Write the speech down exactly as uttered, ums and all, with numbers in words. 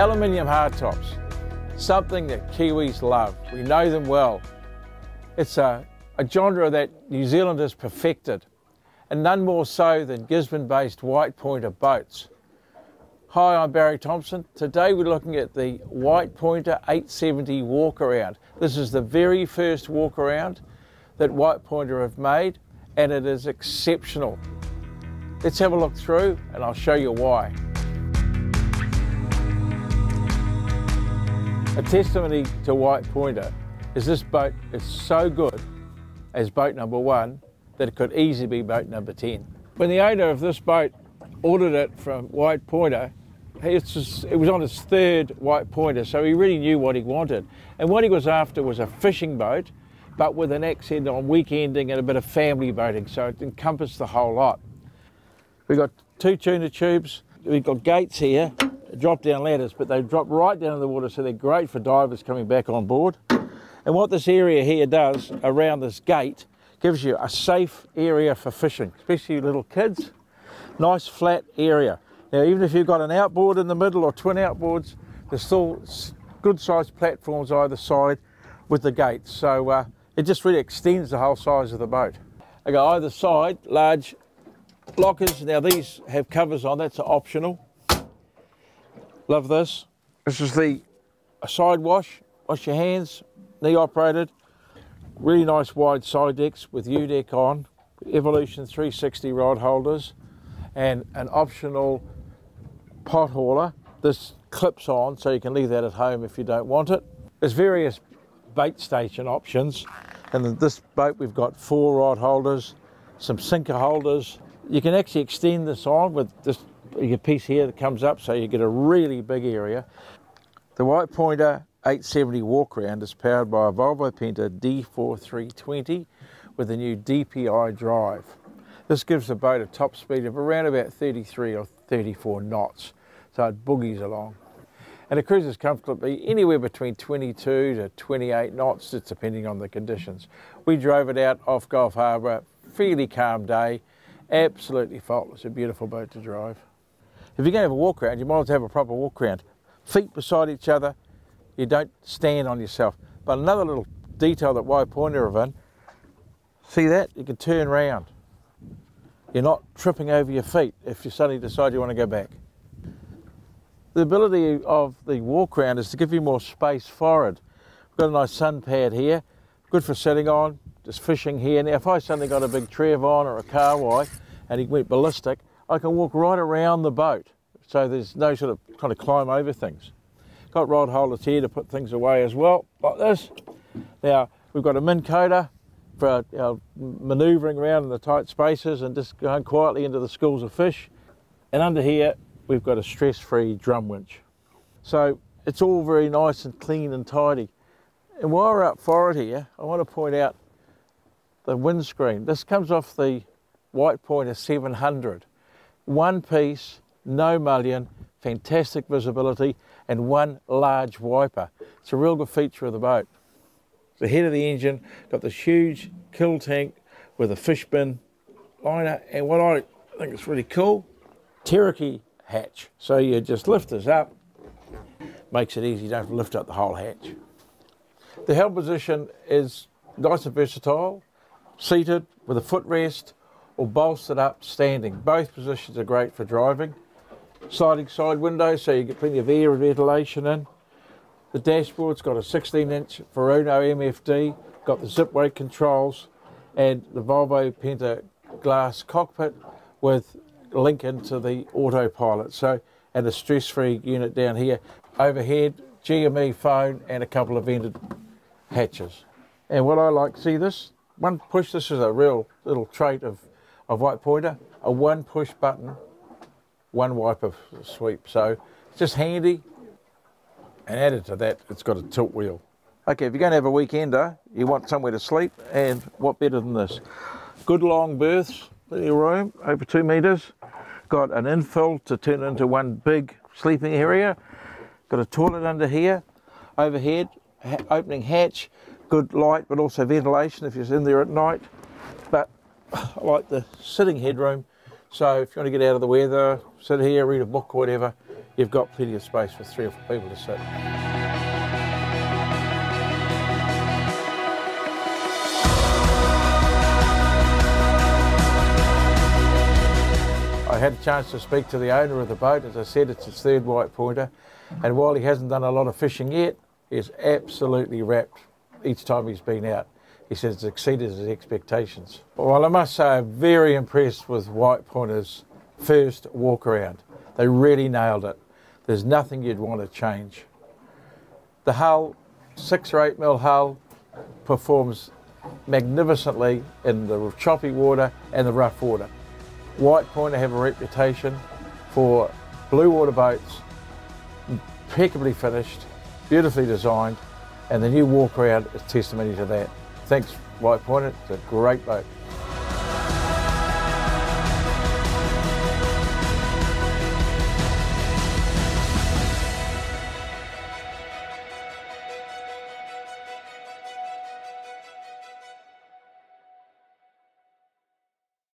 Aluminium hardtops, something that Kiwis love. We know them well. It's a, a genre that New Zealanders perfected, and none more so than Gisborne-based White Pointer boats. Hi, I'm Barry Thompson. Today we're looking at the White Pointer eight seventy walk around. This is the very first walk around that White Pointer have made, and it is exceptional. Let's have a look through and I'll show you why. A testimony to White Pointer is this boat is so good as boat number one that it could easily be boat number ten. When the owner of this boat ordered it from White Pointer, it's just, it was on his third White Pointer, so he really knew what he wanted. And what he was after was a fishing boat, but with an accent on weekending and a bit of family boating, so it encompassed the whole lot. We've got two tuna tubes, we've got gates here, drop down ladders, but they drop right down in the water, so they're great for divers coming back on board. And what this area here does around this gate gives you a safe area for fishing, especially little kids. Nice flat area. Now, even if you've got an outboard in the middle or twin outboards, there's still good sized platforms either side with the gates, so uh, it just really extends the whole size of the boat. Okay, either side, large lockers. Now these have covers on, that's optional. Love this. This is the side wash, wash your hands, knee operated. Really nice wide side decks with U-deck on, Evolution three sixty rod holders, and an optional pot hauler. This clips on, so you can leave that at home if you don't want it. There's various bait station options, and in this boat we've got four rod holders, some sinker holders. You can actually extend this on with this your piece here that comes up, so you get a really big area. The White Pointer eight seventy walk around is powered by a Volvo Penta D four three twenty with a new D P I drive. This gives the boat a top speed of around about thirty-three or thirty-four knots, so it boogies along. And it cruises comfortably anywhere between twenty-two to twenty-eight knots, just depending on the conditions. We drove it out off Gulf Harbour, fairly calm day. Absolutely faultless, a beautiful boat to drive. If you're going to have a walk around, you might as well have a proper walk around. Feet beside each other, you don't stand on yourself. But another little detail that White Pointer have in, see that? You can turn round. You're not tripping over your feet if you suddenly decide you want to go back. The ability of the walk around is to give you more space forward. We've got a nice sun pad here, good for sitting on, just fishing here. Now, if I suddenly got a big trev on or a carwai and he went ballistic, I can walk right around the boat, so there's no sort of kind of climb over things. Got rod holders here to put things away as well, like this. Now, we've got a min coda for our, our manoeuvring around in the tight spaces and just going quietly into the schools of fish. And under here, we've got a stress-free drum winch. So it's all very nice and clean and tidy. And while we're up forward here, I want to point out the windscreen. This comes off the White Pointer seven hundred. One piece, no mullion, fantastic visibility, and one large wiper. It's a real good feature of the boat. The head of the engine, got this huge kill tank with a fish bin liner, and what I think is really cool, tereke hatch. So you just lift this up, makes it easy, you don't have to lift up the whole hatch. The helm position is nice and versatile, seated with a footrest or bolstered up standing. Both positions are great for driving. Sliding side window, so you get plenty of air and ventilation in. The dashboard's got a sixteen inch Furuno M F D, got the Zipway controls, and the Volvo Penta glass cockpit with link into the autopilot. So, and a stress-free unit down here. Overhead, G M E phone, and a couple of vented hatches. And what I like, see this? One push, this is a real little trait of, of White Pointer, a one push button, one wiper sweep. So it's just handy. And added to that, it's got a tilt wheel. Okay, if you're going to have a weekender, you want somewhere to sleep, and what better than this? Good long berths in your room, over two metres. Got an infill to turn into one big sleeping area. Got a toilet under here, overhead, ha opening hatch. Good light, but also ventilation if you're in there at night. But I like the sitting headroom, so if you want to get out of the weather, sit here, read a book or whatever, you've got plenty of space for three or four people to sit. I had a chance to speak to the owner of the boat. As I said, it's his third White Pointer, and while he hasn't done a lot of fishing yet, he's absolutely wrapped each time he's been out. He says it's exceeded his expectations. Well, I must say I'm very impressed with White Pointer's first walk around. They really nailed it. There's nothing you'd want to change. The hull, six or eight mil hull, performs magnificently in the choppy water and the rough water. White Pointer have a reputation for blue water boats, impeccably finished, beautifully designed, and the new walk around is testimony to that. Thanks, White Pointer. It's a great boat.